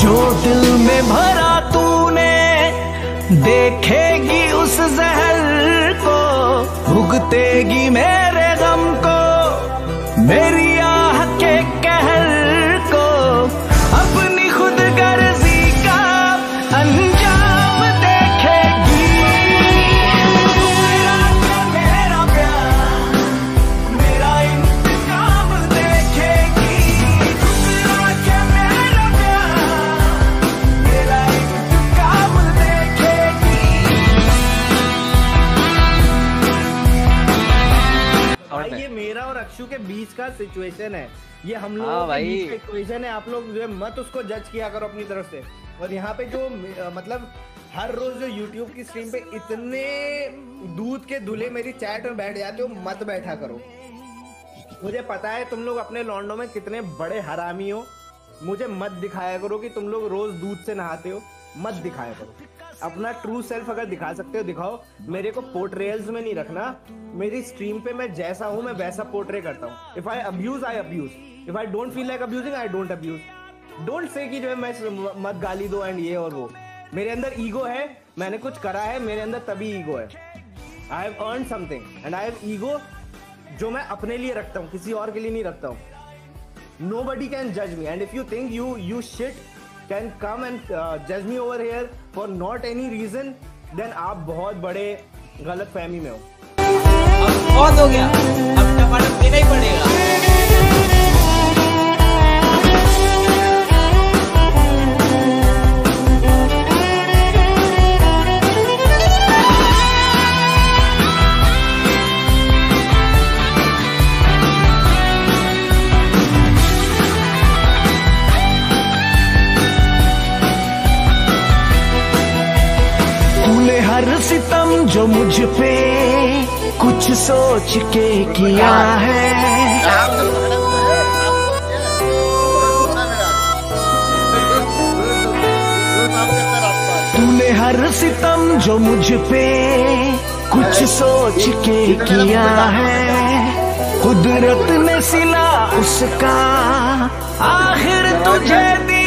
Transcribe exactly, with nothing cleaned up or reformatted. जो दिल में भरा तूने देखेगी उस जहर को, भुगतेगी मेरे गम को, मेरी आह के कहर को। अपनी खुद गर्जी का अंजाम देखेगी। मेरा मेरा प्यार मेरा इंतकाम देखेगी। मेरा प्यार मेरा इंतकाम देखेगी। और ये मेरा और अक्षु के बीच का सिचुएशन है, ये हम लोग के बीच का इक्वेशन है। आप लोग जो है मत उसको जज किया करो अपनी तरफ से। और यहाँ पे जो अ, मतलब हर रोज जो YouTube की स्ट्रीम पे इतने दूध के दूल्हे मेरी चैट में बैठ जाते हो, मत बैठा करो। मुझे पता है तुम लोग अपने लौंडों में कितने बड़े हरामी हो। मुझे मत दिखाया करो कि तुम लोग रोज दूध से नहाते हो, मत दिखाया करो। अपना ट्रू सेल्फ अगर दिखा सकते हो दिखाओ। मेरे को पोर्ट्रेल्स में नहीं रखना। मेरी स्ट्रीम पे मैं जैसा हूँ मैं वैसा पोर्ट्रे करता हूँ। If I abuse I abuse, if I don't feel like abusing I don't abuse. Don't say कि जो है मैं मत गाली दो एंड ये और वो। मेरे अंदर ईगो है, मैंने कुछ करा है मेरे अंदर तभी ईगो है। I have earn something and I have ego जो मैं अपने लिए रखता हूँ, किसी और के लिए नहीं रखता हूँ। नोबडी कैन जज me and if you think you you shit can come and जज me over here for not any reason, then आप बहुत बड़े गलत फहमी में हो। अब बहुत हो गया, अब टमाटर देना ही पड़ेगा। हर सितम जो मुझ पे कुछ सोच के किया है, तूने हर सितम जो मुझ पे कुछ सोच के किया है, कुदरत ने सिला उसका आखिर तुझे दी।